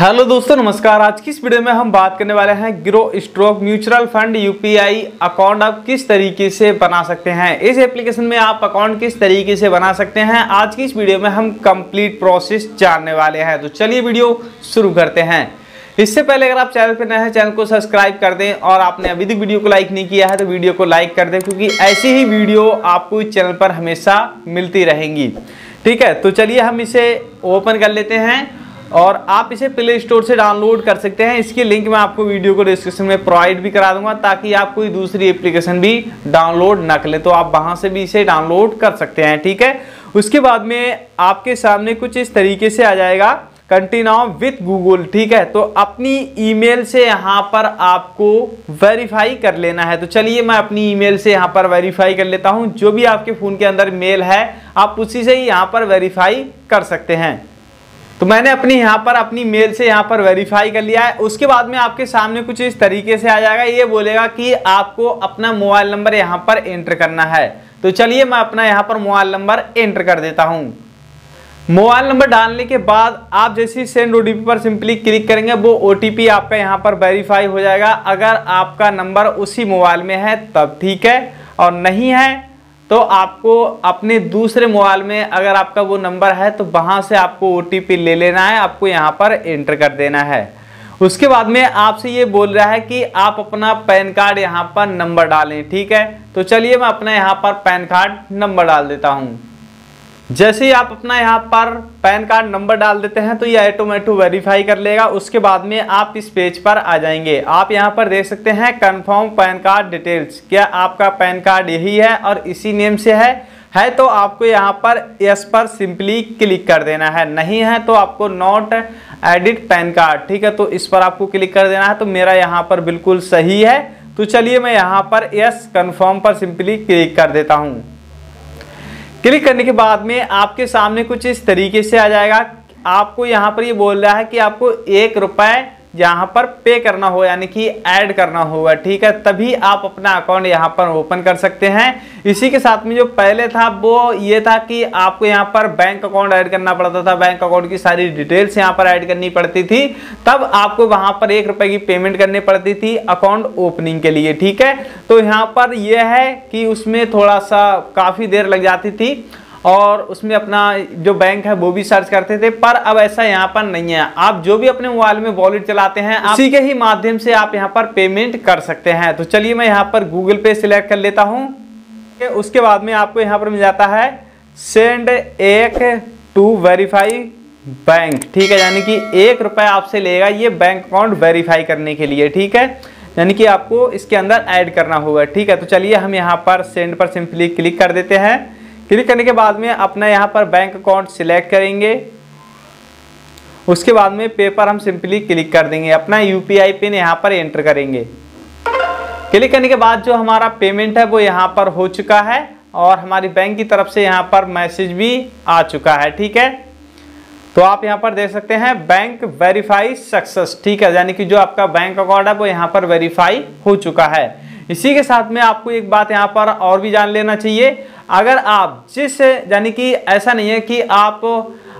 Hello दोस्तों नमस्कार। आज की इस वीडियो में हम बात करने वाले हैं ग्रो स्ट्रोक म्यूचुअल फंड यूपीआई अकाउंट आप किस तरीके से बना सकते हैं। इस एप्लीकेशन में आप अकाउंट किस तरीके से बना सकते हैं, आज की इस वीडियो में हम कंप्लीट प्रोसेस जानने वाले हैं। तो चलिए वीडियो शुरू करते हैं। इससे पहले अगर आप चैनल पर नए हैं, चैनल को सब्सक्राइब कर दें और आपने अभी तक वीडियो को लाइक नहीं किया है तो वीडियो को लाइक कर दें, क्योंकि ऐसी ही वीडियो आपको इस चैनल पर हमेशा मिलती रहेंगी। ठीक है, तो चलिए हम इसे ओपन कर लेते हैं और आप इसे प्ले स्टोर से डाउनलोड कर सकते हैं। इसकी लिंक मैं आपको वीडियो को डिस्क्रिप्शन में प्रोवाइड भी करा दूंगा, ताकि आप कोई दूसरी एप्लीकेशन भी डाउनलोड न करें तो आप वहां से भी इसे डाउनलोड कर सकते हैं। ठीक है, उसके बाद में आपके सामने कुछ इस तरीके से आ जाएगा, कंटिन्यू विथ गूगल। ठीक है, तो अपनी ईमेल से यहाँ पर आपको वेरीफाई कर लेना है। तो चलिए मैं अपनी ईमेल से यहाँ पर वेरीफाई कर लेता हूँ। जो भी आपके फ़ोन के अंदर मेल है आप उसी से ही यहाँ पर वेरीफाई कर सकते हैं। तो मैंने अपनी यहाँ पर अपनी मेल से यहाँ पर वेरीफाई कर लिया है। उसके बाद में आपके सामने कुछ इस तरीके से आ जाएगा, ये बोलेगा कि आपको अपना मोबाइल नंबर यहाँ पर एंटर करना है। तो चलिए मैं अपना यहाँ पर मोबाइल नंबर एंटर कर देता हूँ। मोबाइल नंबर डालने के बाद आप जैसे ही सेंड ओटीपी पर सिंपली क्लिक करेंगे वो ओटीपी आपका यहाँ पर वेरीफाई हो जाएगा। अगर आपका नंबर उसी मोबाइल में है तब ठीक है, और नहीं है तो आपको अपने दूसरे मोबाइल में अगर आपका वो नंबर है तो वहाँ से आपको ओटीपी ले लेना है, आपको यहाँ पर एंटर कर देना है। उसके बाद में आपसे ये बोल रहा है कि आप अपना पैन कार्ड यहाँ पर नंबर डालें। ठीक है, तो चलिए मैं अपना यहाँ पर पैन कार्ड नंबर डाल देता हूँ। जैसे ही आप अपना यहाँ पर पैन कार्ड नंबर डाल देते हैं तो ये ऑटोमेटिक वेरीफाई कर लेगा। उसके बाद में आप इस पेज पर आ जाएंगे। आप यहाँ पर देख सकते हैं कंफर्म पैन कार्ड डिटेल्स, क्या आपका पैन कार्ड यही है और इसी नेम से है तो आपको यहाँ पर यस पर सिंपली क्लिक कर देना है, नहीं है तो आपको नॉट एडिट पैन कार्ड। ठीक है, तो इस पर आपको क्लिक कर देना है। तो मेरा यहाँ पर बिल्कुल सही है, तो चलिए मैं यहाँ पर यस कन्फर्म पर सिंपली क्लिक कर देता हूँ। क्लिक करने के बाद में आपके सामने कुछ इस तरीके से आ जाएगा। आपको यहाँ पर ये बोल रहा है कि आपको 1 रुपये यहाँ पर पे करना हो, यानी कि ऐड करना होगा। ठीक है, तभी आप अपना अकाउंट यहाँ पर ओपन कर सकते हैं। इसी के साथ में जो पहले था वो ये था कि आपको यहाँ पर बैंक अकाउंट ऐड करना पड़ता था, बैंक अकाउंट की सारी डिटेल्स यहाँ पर ऐड करनी पड़ती थी, तब आपको वहाँ पर 1 रुपये की पेमेंट करनी पड़ती थी अकाउंट ओपनिंग के लिए। ठीक है, तो यहाँ पर यह है कि उसमें थोड़ा सा काफ़ी देर लग जाती थी और उसमें अपना जो बैंक है वो भी सर्च करते थे, पर अब ऐसा यहाँ पर नहीं है। आप जो भी अपने मोबाइल में वॉलेट चलाते हैं आप उसी के ही माध्यम से आप यहाँ पर पेमेंट कर सकते हैं। तो चलिए मैं यहाँ पर गूगल पे सिलेक्ट कर लेता हूँ। उसके बाद में आपको यहाँ पर मिल जाता है सेंड 1 टू वेरीफाई बैंक। ठीक है, यानी कि 1 रुपये आपसे लेगा ये बैंक अकाउंट वेरीफाई करने के लिए। ठीक है, यानी कि आपको इसके अंदर ऐड करना होगा। ठीक है, तो चलिए हम यहाँ पर सेंड पर सिंपली क्लिक कर देते हैं। क्लिक करने के बाद में अपना यहाँ पर बैंक अकाउंट सिलेक्ट करेंगे। उसके बाद में पे पर हम सिंपली क्लिक कर देंगे, अपना यूपीआई पिन यहाँ पर एंटर करेंगे। क्लिक करने के बाद जो हमारा पेमेंट है वो यहाँ पर हो चुका है और हमारी बैंक की तरफ से यहाँ पर मैसेज भी आ चुका है। ठीक है, तो आप यहाँ पर देख सकते हैं बैंक वेरीफाई सक्सेस। ठीक है, यानी कि जो आपका बैंक अकाउंट है वो यहाँ पर वेरीफाई हो चुका है। इसी के साथ में आपको एक बात यहाँ पर और भी जान लेना चाहिए। अगर आप जिस यानी कि ऐसा नहीं है कि आप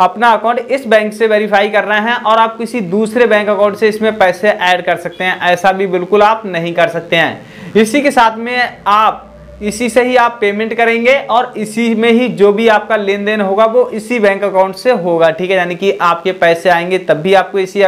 अपना अकाउंट इस बैंक से वेरीफाई कर रहे हैं और आप किसी दूसरे बैंक अकाउंट से इसमें पैसे ऐड कर सकते हैं, ऐसा भी बिल्कुल आप नहीं कर सकते हैं। इसी के साथ में आप इसी से ही आप पेमेंट करेंगे और इसी में ही जो भी आपका लेन देन होगा वो इसी बैंक अकाउंट से होगा। ठीक है, यानी कि आपके पैसे आएंगे तब भी आपको इसी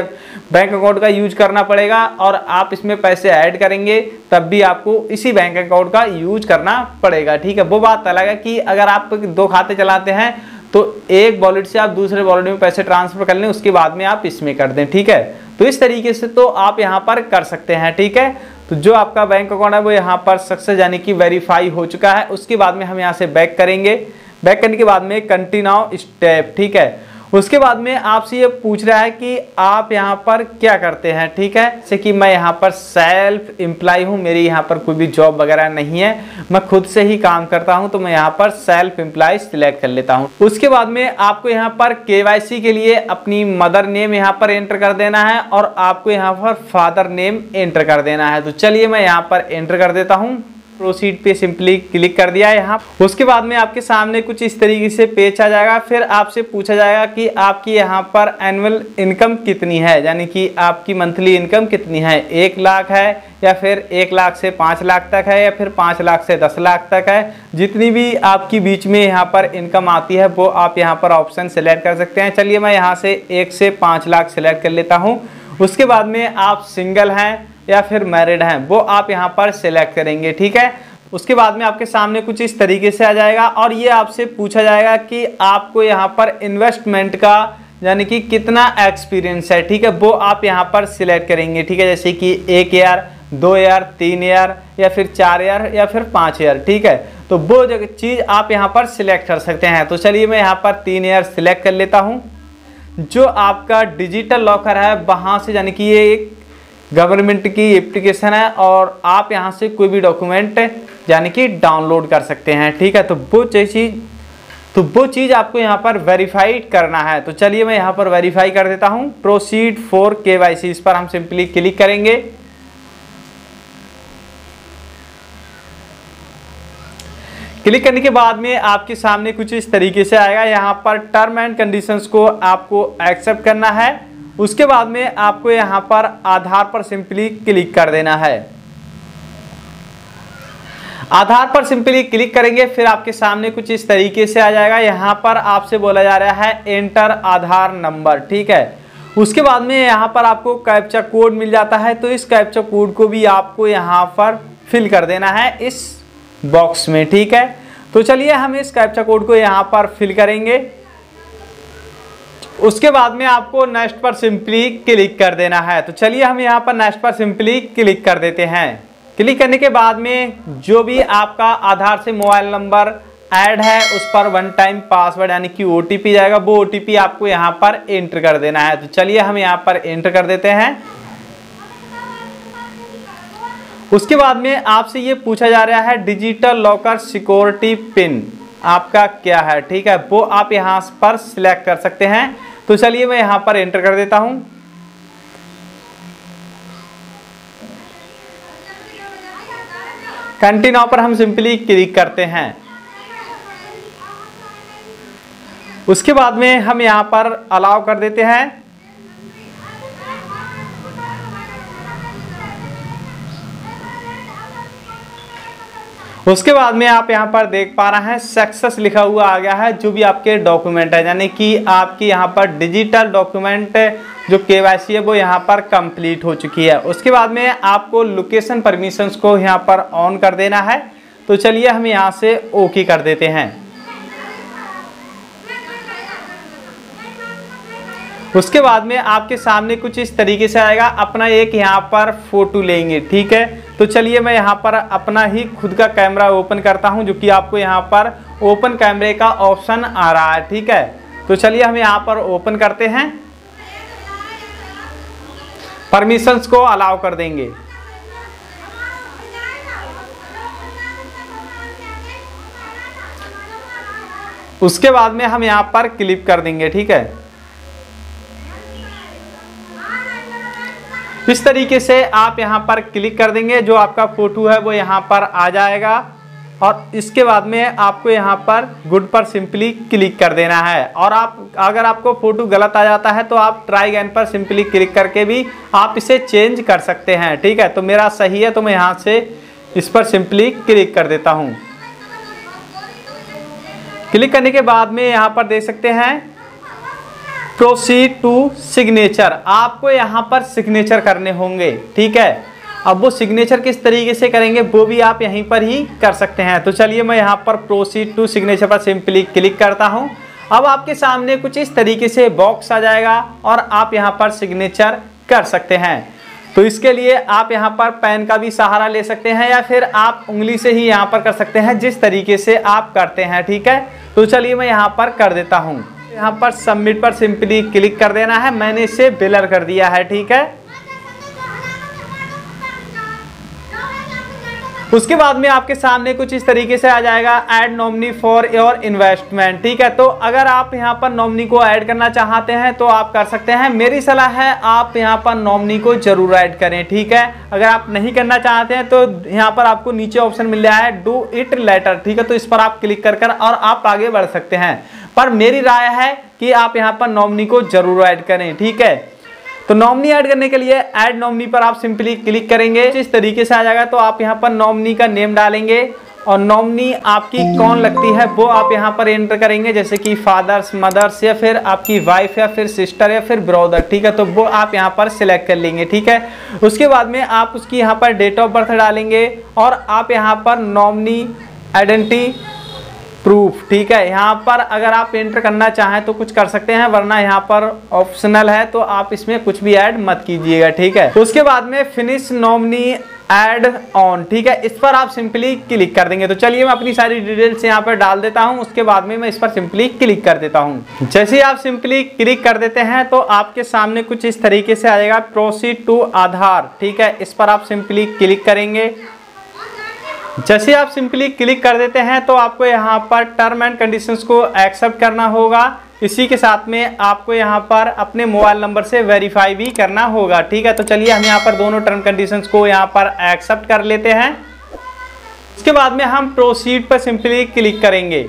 बैंक अकाउंट का यूज करना पड़ेगा और आप इसमें पैसे ऐड करेंगे तब भी आपको इसी बैंक अकाउंट का यूज करना पड़ेगा। ठीक है, वो बात अलग है कि अगर आप 2 खाते चलाते हैं तो एक वॉलेट से आप दूसरे वॉलेट में पैसे ट्रांसफर कर लें, उसके बाद में आप इसमें कर दें। ठीक है, तो इस तरीके से तो आप यहाँ पर कर सकते हैं। ठीक है, तो जो आपका बैंक अकाउंट है वो यहाँ पर सक्सेस यानी कि वेरीफाई हो चुका है। उसके बाद में हम यहाँ से बैक करेंगे। बैक करने के बाद में कंटिन्यू स्टेप। ठीक है, उसके बाद में आपसे ये पूछ रहा है कि आप यहाँ पर क्या करते हैं। ठीक है, जैसे कि मैं यहाँ पर सेल्फ एम्प्लॉय हूँ, मेरी यहाँ पर कोई भी जॉब वगैरह नहीं है, मैं खुद से ही काम करता हूँ, तो मैं यहाँ पर सेल्फ एम्प्लॉय सिलेक्ट कर लेता हूँ। उसके बाद में आपको यहाँ पर केवाईसी के लिए अपनी मदर नेम यहाँ पर एंटर कर देना है और आपको यहाँ पर फादर नेम एंटर कर देना है। तो चलिए मैं यहाँ पर एंटर कर देता हूँ। प्रोसीड पे सिंपली क्लिक कर दिया है यहाँ। उसके बाद में आपके सामने कुछ इस तरीके से पेज आ जाएगा। फिर आपसे पूछा जाएगा कि आपकी यहाँ पर एनुअल इनकम कितनी है, यानी कि आपकी मंथली इनकम कितनी है, 1 लाख है या फिर 1 लाख से 5 लाख तक है या फिर 5 लाख से 10 लाख तक है। जितनी भी आपकी बीच में यहाँ पर इनकम आती है वो आप यहाँ पर ऑप्शन सेलेक्ट कर सकते हैं। चलिए मैं यहाँ से 1 से 5 लाख सेलेक्ट कर लेता हूँ। उसके बाद में आप सिंगल हैं या फिर मैरिड हैं वो आप यहाँ पर सिलेक्ट करेंगे, ठीक है। उसके बाद में आपके सामने कुछ इस तरीके से आ जाएगा और ये आपसे पूछा जाएगा कि आपको यहाँ पर इन्वेस्टमेंट का यानी कि कितना एक्सपीरियंस है, ठीक है, वो आप यहाँ पर सिलेक्ट करेंगे, ठीक है, जैसे कि 1 ईयर, 2 ईयर, 3 ईयर या फिर 4 ईयर या फिर 5 ईयर, ठीक है। तो वो चीज़ आप यहाँ पर सिलेक्ट कर सकते हैं। तो चलिए मैं यहाँ पर 3 ईयर सिलेक्ट कर लेता हूँ। जो आपका डिजिटल लॉकर है वहाँ से, यानी कि ये एक गवर्नमेंट की एप्लीकेशन है और आप यहाँ से कोई भी डॉक्यूमेंट यानी कि डाउनलोड कर सकते हैं, ठीक है। तो वो चीज़ आपको यहाँ पर वेरीफाई करना है। तो चलिए मैं यहाँ पर वेरीफाई कर देता हूँ। प्रोसीड फॉर KYC, इस पर हम सिंपली क्लिक करेंगे। क्लिक करने के बाद में आपके सामने कुछ इस तरीके से आएगा। यहाँ पर टर्म एंड कंडीशंस को आपको एक्सेप्ट करना है। उसके बाद में आपको यहाँ पर आधार पर सिंपली क्लिक कर देना है। आधार पर सिंपली क्लिक करेंगे फिर आपके सामने कुछ इस तरीके से आ जाएगा। यहाँ पर आपसे बोला जा रहा है एंटर आधार नंबर, ठीक है। उसके बाद में यहाँ पर आपको कैप्चा कोड मिल जाता है, तो इस कैप्चा कोड को भी आपको यहाँ पर फिल कर देना है इस बॉक्स में, ठीक है। तो चलिए हम इस कैप्चा कोड को यहाँ पर फिल करेंगे। उसके बाद में आपको नेक्स्ट पर सिंपली क्लिक कर देना है। तो चलिए हम यहाँ पर नेक्स्ट पर सिंपली क्लिक कर देते हैं। क्लिक करने के बाद में जो भी आपका आधार से मोबाइल नंबर ऐड है उस पर 1 टाइम पासवर्ड यानी कि OTP जाएगा, वो OTP आपको यहाँ पर एंटर कर देना है। तो चलिए हम यहाँ पर एंटर कर देते हैं। उसके बाद में आपसे ये पूछा जा रहा है डिजिटल लॉकर सिक्योरिटी पिन आपका क्या है, ठीक है, वो आप यहाँ पर सिलेक्ट कर सकते हैं। तो चलिए मैं यहाँ पर एंटर कर देता हूँ। कंटिन्यू पर हम सिंपली क्लिक करते हैं। उसके बाद में हम यहाँ पर अलाउ कर देते हैं। उसके बाद में आप यहाँ पर देख पा रहे हैं सक्सेस लिखा हुआ आ गया है। जो भी आपके डॉक्यूमेंट है यानी कि आपकी यहाँ पर डिजिटल डॉक्यूमेंट जो KYC है वो यहाँ पर कंप्लीट हो चुकी है। उसके बाद में आपको लोकेशन परमिशंस को यहाँ पर ऑन कर देना है। तो चलिए हम यहाँ से ओके कर देते हैं। उसके बाद में आपके सामने कुछ इस तरीके से आएगा। अपना एक यहाँ पर फोटो लेंगे, ठीक है। तो चलिए मैं यहाँ पर अपना ही खुद का कैमरा ओपन करता हूँ, जो कि आपको यहाँ पर ओपन कैमरे का ऑप्शन आ रहा है, ठीक है। तो चलिए हम यहाँ पर ओपन करते हैं, परमिशंस को अलाउ कर देंगे। उसके बाद में हम यहाँ पर क्लिक कर देंगे, ठीक है। इस तरीके से आप यहाँ पर क्लिक कर देंगे, जो आपका फोटो है वो यहाँ पर आ जाएगा। और इसके बाद में आपको यहाँ पर गुड पर सिंपली क्लिक कर देना है। और आप अगर आपको फोटो गलत आ जाता है तो आप ट्राई अगेन पर सिंपली क्लिक करके भी आप इसे चेंज कर सकते हैं, ठीक है। तो मेरा सही है तो मैं यहाँ से इस पर सिंपली क्लिक कर देता हूँ। क्लिक करने के बाद में यहाँ पर देख सकते हैं प्रोसीड टू सिग्नेचर। आपको यहाँ पर सिग्नेचर करने होंगे, ठीक है। अब वो सिग्नेचर किस तरीके से करेंगे वो भी आप यहीं पर ही कर सकते हैं। तो चलिए मैं यहाँ पर प्रोसीड टू सिग्नेचर पर सिंपली क्लिक करता हूँ। अब आपके सामने कुछ इस तरीके से बॉक्स आ जाएगा और आप यहाँ पर सिग्नेचर कर सकते हैं। तो इसके लिए आप यहाँ पर पेन का भी सहारा ले सकते हैं या फिर आप उंगली से ही यहाँ पर कर सकते हैं, जिस तरीके से आप करते हैं, ठीक है। तो चलिए मैं यहाँ पर कर देता हूँ। यहाँ पर सबमिट पर सिंपली क्लिक कर देना है। मैंने इसे ब्लर कर दिया है, ठीक है। उसके बाद में आपके सामने कुछ इस तरीके से आ जाएगा add nominee for your investment. ठीक है, तो अगर आप यहाँ पर नॉमिनी को ऐड करना चाहते हैं तो आप कर सकते हैं। मेरी सलाह है आप यहाँ पर नॉमिनी को जरूर ऐड करें। ठीक है, अगर आप नहीं करना चाहते हैं तो यहाँ पर आपको नीचे ऑप्शन मिल रहा है डू इट लेटर। ठीक है, तो इस पर आप क्लिक कर कर और आप आगे बढ़ सकते हैं, पर मेरी राय है कि आप यहाँ पर नॉमिनी को जरूर ऐड करें। ठीक है, तो नॉमिनी ऐड करने के लिए ऐड नॉमिनी पर आप सिंपली क्लिक करेंगे। इस तरीके से आ जाएगा, तो आप यहाँ पर नॉमिनी का नेम डालेंगे और नॉमिनी आपकी कौन लगती है वो आप यहाँ पर एंटर करेंगे, जैसे कि फादर्स, मदर्स या फिर आपकी वाइफ या फिर सिस्टर या फिर ब्रदर। ठीक है, तो वो आप यहाँ पर सिलेक्ट कर लेंगे। ठीक है, उसके बाद में आप उसकी यहाँ पर डेट ऑफ बर्थ डालेंगे और आप यहाँ पर नॉमिनी आइडेंटिटी प्रूफ। ठीक है, यहाँ पर अगर आप एंटर करना चाहें तो कुछ कर सकते हैं, वरना यहाँ पर ऑप्शनल है तो आप इसमें कुछ भी ऐड मत कीजिएगा। ठीक है, उसके बाद में फिनिश नॉमिनी ऐड ऑन। ठीक है, इस पर आप सिंपली क्लिक कर देंगे। तो चलिए मैं अपनी सारी डिटेल्स यहाँ पर डाल देता हूँ, उसके बाद में मैं इस पर सिंपली क्लिक कर देता हूँ। जैसे ही आप सिंपली क्लिक कर देते हैं तो आपके सामने कुछ इस तरीके से आ जाएगा प्रोसीड टू आधार। ठीक है, इस पर आप सिंपली क्लिक करेंगे। जैसे आप सिंपली क्लिक कर देते हैं तो आपको यहाँ पर टर्म एंड कंडीशंस को एक्सेप्ट करना होगा, इसी के साथ में आपको यहाँ पर अपने मोबाइल नंबर से वेरीफाई भी करना होगा। ठीक है, तो चलिए हम यहाँ पर दोनों टर्म कंडीशंस को यहाँ पर एक्सेप्ट कर लेते हैं। उसके बाद में हम प्रोसीड पर सिंपली क्लिक करेंगे।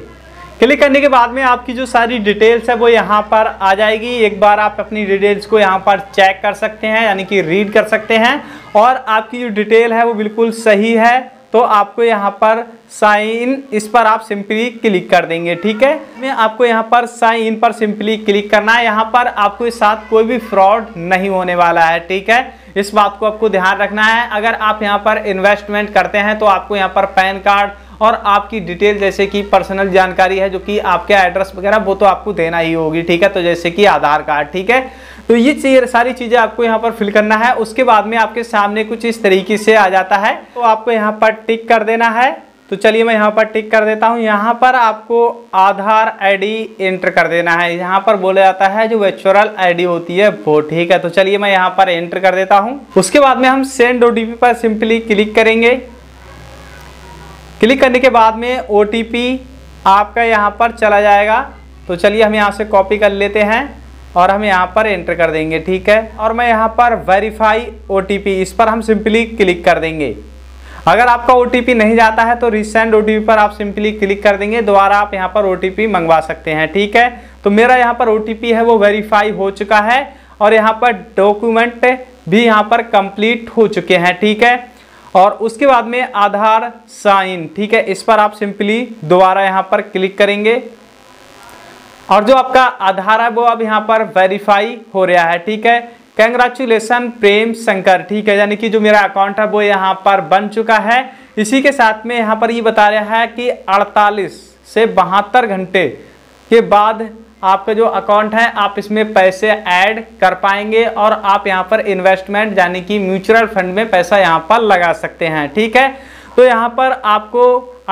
क्लिक करने के बाद में आपकी जो सारी डिटेल्स है वो यहाँ पर आ जाएगी। एक बार आप अपनी डिटेल्स को यहाँ पर चेक कर सकते हैं, यानी कि रीड कर सकते हैं, और आपकी जो डिटेल है वो बिल्कुल सही है तो आपको यहाँ पर साइन इस पर आप सिंपली क्लिक कर देंगे। ठीक है, मैं आपको यहाँ पर साइन इन पर सिंपली क्लिक करना है। यहाँ पर आपके साथ कोई भी फ्रॉड नहीं होने वाला है। ठीक है, इस बात को आपको ध्यान रखना है। अगर आप यहाँ पर इन्वेस्टमेंट करते हैं तो आपको यहाँ पर पैन कार्ड और आपकी डिटेल जैसे कि पर्सनल जानकारी है जो कि आपके एड्रेस वगैरह वो तो आपको देना ही होगी। ठीक है, तो जैसे कि आधार कार्ड। ठीक है, तो ये सारी चीज़ें आपको यहाँ पर फिल करना है। उसके बाद में आपके सामने कुछ इस तरीके से आ जाता है, तो आपको यहाँ पर टिक कर देना है। तो चलिए मैं यहाँ पर टिक कर देता हूँ। यहाँ पर आपको आधार आईडी एंटर कर देना है। यहाँ पर बोला जाता है जो वर्चुअल आईडी होती है वो। ठीक है, तो चलिए मैं यहाँ पर एंटर कर देता हूँ। उसके बाद में हम सेंड ओटीपी पर सिंपली क्लिक करेंगे। क्लिक करने के बाद में ओटीपी आपका यहाँ पर चला जाएगा। तो चलिए हम यहाँ से कॉपी कर लेते हैं और हम यहाँ पर एंटर कर देंगे। ठीक है, और मैं यहाँ पर वेरीफाई ओटीपी इस पर हम सिंपली क्लिक कर देंगे। अगर आपका ओटीपी नहीं जाता है तो रिसेंड ओटीपी पर आप सिंपली क्लिक कर देंगे, दोबारा आप यहाँ पर ओटीपी मंगवा सकते हैं। ठीक है, तो मेरा यहाँ पर ओटीपी है वो वेरीफाई हो चुका है और यहाँ पर डॉक्यूमेंट भी यहाँ पर कंप्लीट हो चुके हैं। ठीक है, और उसके बाद में आधार साइन। ठीक है, इस पर आप सिंपली दोबारा यहाँ पर क्लिक करेंगे और जो आपका आधार है वो अब यहाँ पर वेरीफाई हो रहा है। ठीक है, कंग्रेचुलेसन प्रेम शंकर। ठीक है, यानी कि जो मेरा अकाउंट है वो यहाँ पर बन चुका है। इसी के साथ में यहाँ पर ये बता रहा है कि 48 से 72 घंटे के बाद आपका जो अकाउंट है आप इसमें पैसे ऐड कर पाएंगे और आप यहाँ पर इन्वेस्टमेंट यानी कि म्यूचुअल फंड में पैसा यहाँ पर लगा सकते हैं। ठीक है, तो यहाँ पर आपको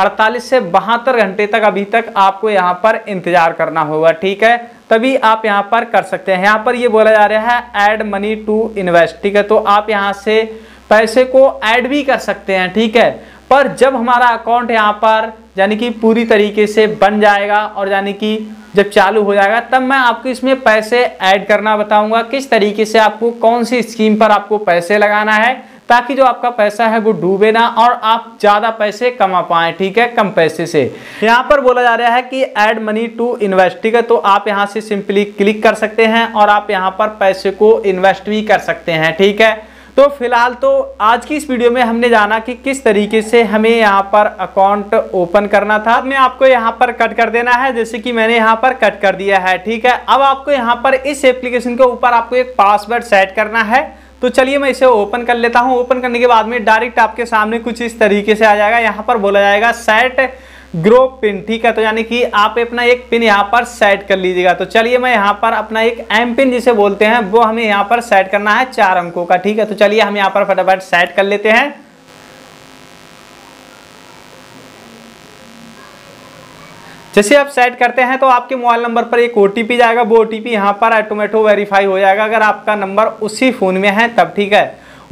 48 से 72 घंटे तक अभी तक आपको यहाँ पर इंतज़ार करना होगा। ठीक है, तभी आप यहाँ पर कर सकते हैं। यहाँ पर ये बोला जा रहा है ऐड मनी टू इन्वेस्ट। ठीक है, तो आप यहाँ से पैसे को ऐड भी कर सकते हैं। ठीक है, पर जब हमारा अकाउंट यहाँ पर यानी कि पूरी तरीके से बन जाएगा और यानी कि जब चालू हो जाएगा तब मैं आपको इसमें पैसे ऐड करना बताऊंगा, किस तरीके से आपको कौन सी स्कीम पर आपको पैसे लगाना है, ताकि जो आपका पैसा है वो डूबे ना और आप ज़्यादा पैसे कमा पाएँ। ठीक है, कम पैसे से। यहाँ पर बोला जा रहा है कि ऐड मनी टू इन्वेस्ट। ठीक है, तो आप यहाँ से सिंपली क्लिक कर सकते हैं और आप यहाँ पर पैसे को इन्वेस्ट भी कर सकते हैं। ठीक है, तो फिलहाल तो आज की इस वीडियो में हमने जाना कि किस तरीके से हमें यहाँ पर अकाउंट ओपन करना था। मैं आपको यहाँ पर कट कर देना है, जैसे कि मैंने यहाँ पर कट कर दिया है। ठीक है, अब आपको यहाँ पर इस एप्लीकेशन के ऊपर आपको एक पासवर्ड सेट करना है। तो चलिए मैं इसे ओपन कर लेता हूँ। ओपन करने के बाद में डायरेक्ट आपके सामने कुछ इस तरीके से आ जाएगा। यहाँ पर बोला जाएगा सेट ग्रो पिन। ठीक है, तो यानी कि आप अपना एक पिन यहाँ पर सेट कर लीजिएगा। तो चलिए मैं यहाँ पर अपना एक एम पिन जिसे बोलते हैं वो हमें यहाँ पर सेट करना है 4 अंकों का। ठीक है, तो चलिए हम यहाँ पर फटाफट सेट कर लेते हैं। जैसे आप सेट करते हैं तो आपके मोबाइल नंबर पर एक ओटीपी जाएगा, वो ओटीपी यहाँ पर ऑटोमेटिक वेरीफाई हो जाएगा अगर आपका नंबर उसी फ़ोन में है तब। ठीक है,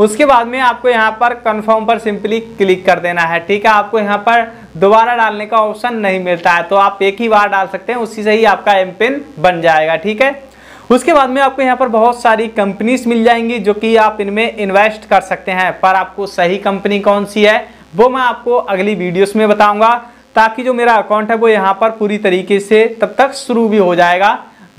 उसके बाद में आपको यहाँ पर कन्फर्म पर सिंपली क्लिक कर देना है। ठीक है, आपको यहाँ पर दोबारा डालने का ऑप्शन नहीं मिलता है, तो आप एक ही बार डाल सकते हैं, उसी से ही आपका एम पिन बन जाएगा। ठीक है, उसके बाद में आपको यहाँ पर बहुत सारी कंपनीज मिल जाएंगी जो कि आप इनमें इन्वेस्ट कर सकते हैं, पर आपको सही कंपनी कौन सी है वो मैं आपको अगली वीडियोस में बताऊंगा, ताकि जो मेरा अकाउंट है वो यहाँ पर पूरी तरीके से तब तक शुरू भी हो जाएगा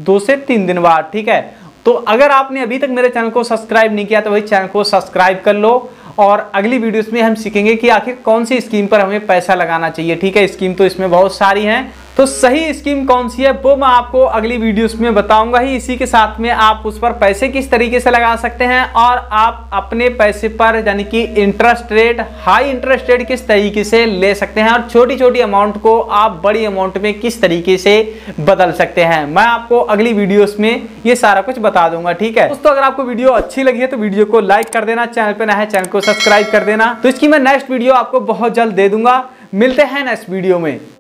2 से 3 दिन बाद। ठीक है, तो अगर आपने अभी तक मेरे चैनल को सब्सक्राइब नहीं किया तो वही चैनल को सब्सक्राइब कर लो, और अगली वीडियोस में हम सीखेंगे कि आखिर कौन सी स्कीम पर हमें पैसा लगाना चाहिए। ठीक है, स्कीम तो इसमें बहुत सारी हैं, तो सही स्कीम कौन सी है वो मैं आपको अगली वीडियोस में बताऊंगा ही। इसी के साथ में आप उस पर पैसे किस तरीके से लगा सकते हैं और आप अपने पैसे पर यानी कि interest rate, high interest rate किस तरीके से ले सकते हैं और छोटी छोटी अमाउंट को आप बड़ी अमाउंट में किस तरीके से बदल सकते हैं, मैं आपको अगली वीडियोस में ये सारा कुछ बता दूंगा। ठीक है दोस्तों, अगर आपको वीडियो अच्छी लगी है तो वीडियो को लाइक कर देना, चैनल पर नया है चैनल को सब्सक्राइब कर देना। तो इसकी मैं नेक्स्ट वीडियो आपको बहुत जल्द दे दूंगा। मिलते हैं नेक्स्ट वीडियो में।